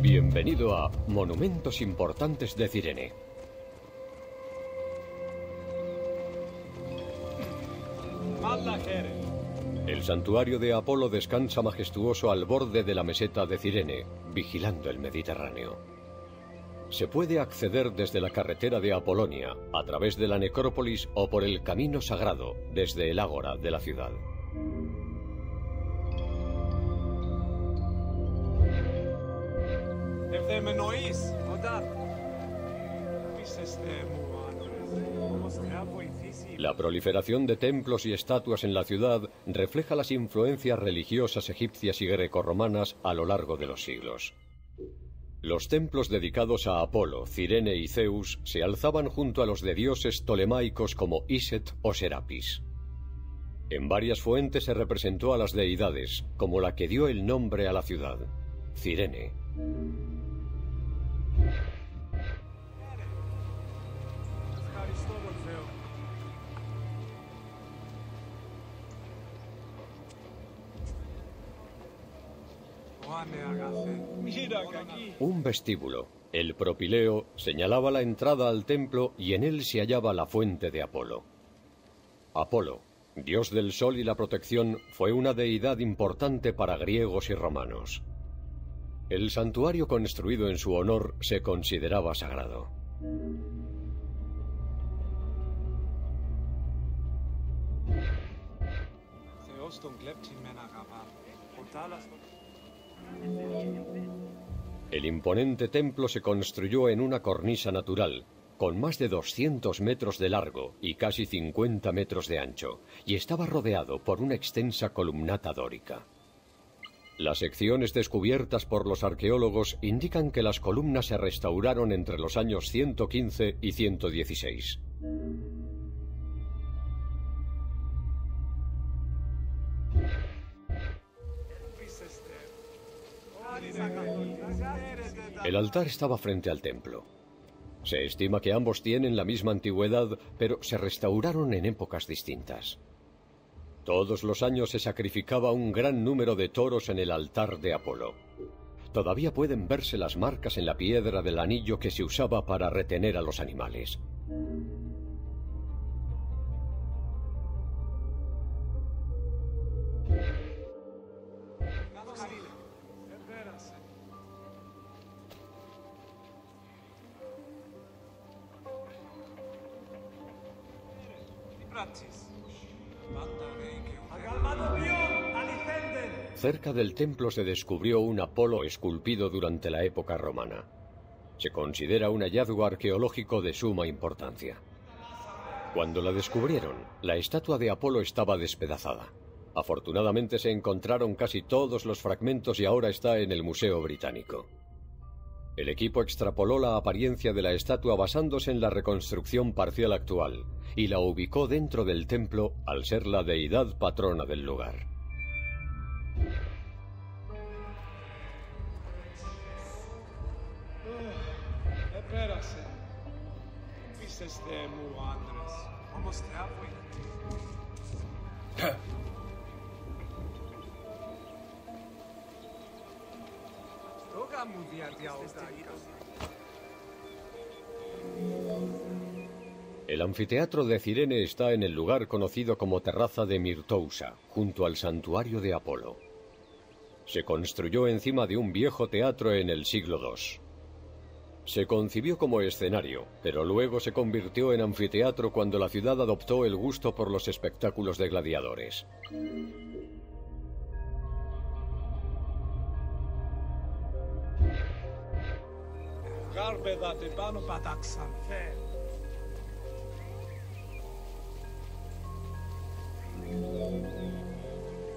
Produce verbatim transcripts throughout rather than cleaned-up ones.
Bienvenido a Monumentos Importantes de Cirene. El santuario de Apolo descansa majestuoso al borde de la meseta de Cirene, vigilando el Mediterráneo. Se puede acceder desde la carretera de Apolonia, a través de la necrópolis o por el camino sagrado, desde el ágora de la ciudad. La proliferación de templos y estatuas en la ciudad refleja las influencias religiosas egipcias y grecorromanas a lo largo de los siglos. Los templos dedicados a Apolo, Cirene y Zeus se alzaban junto a los de dioses ptolemaicos como Iset o Serapis. En varias fuentes se representó a las deidades, como la que dio el nombre a la ciudad, Cirene. Un vestíbulo, el propileo, señalaba la entrada al templo y en él se hallaba la fuente de Apolo. Apolo, dios del sol y la protección, fue una deidad importante para griegos y romanos. El santuario construido en su honor se consideraba sagrado. El imponente templo se construyó en una cornisa natural, con más de doscientos metros de largo y casi cincuenta metros de ancho, y estaba rodeado por una extensa columnata dórica. Las secciones descubiertas por los arqueólogos indican que las columnas se restauraron entre los años ciento quince y ciento dieciséis. El altar estaba frente al templo. Se estima que ambos tienen la misma antigüedad, pero se restauraron en épocas distintas. Todos los años se sacrificaba un gran número de toros en el altar de Apolo. Todavía pueden verse las marcas en la piedra del anillo que se usaba para retener a los animales. Cerca del templo se descubrió un Apolo esculpido durante la época romana. Se considera un hallazgo arqueológico de suma importancia. Cuando la descubrieron, la estatua de Apolo estaba despedazada. Afortunadamente se encontraron casi todos los fragmentos y ahora está en el Museo Británico. El equipo extrapoló la apariencia de la estatua basándose en la reconstrucción parcial actual y la ubicó dentro del templo al ser la deidad patrona del lugar. El anfiteatro de Cirene está en el lugar conocido como terraza de Mirtousa, junto al santuario de Apolo. Se construyó encima de un viejo teatro en el siglo segundo. Se concibió como escenario, pero luego se convirtió en anfiteatro cuando la ciudad adoptó el gusto por los espectáculos de gladiadores.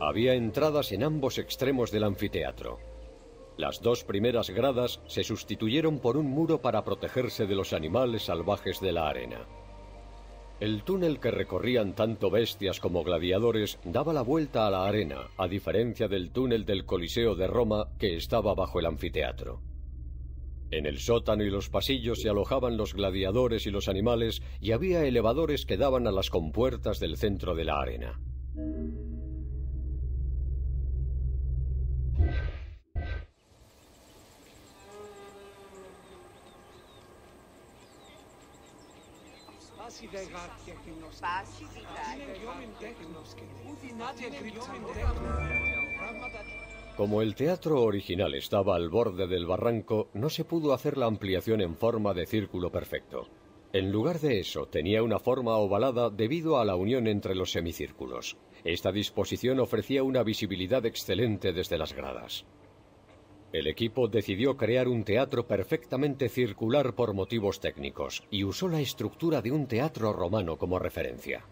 Había entradas en ambos extremos del anfiteatro. Las dos primeras gradas se sustituyeron por un muro para protegerse de los animales salvajes de la arena. El túnel que recorrían tanto bestias como gladiadores daba la vuelta a la arena, a diferencia del túnel del Coliseo de Roma que estaba bajo el anfiteatro. En el sótano y los pasillos se alojaban los gladiadores y los animales y había elevadores que daban a las compuertas del centro de la arena. Como el teatro original estaba al borde del barranco, no se pudo hacer la ampliación en forma de círculo perfecto. En lugar de eso, tenía una forma ovalada debido a la unión entre los semicírculos. Esta disposición ofrecía una visibilidad excelente desde las gradas. El equipo decidió crear un teatro perfectamente circular por motivos técnicos y usó la estructura de un teatro romano como referencia.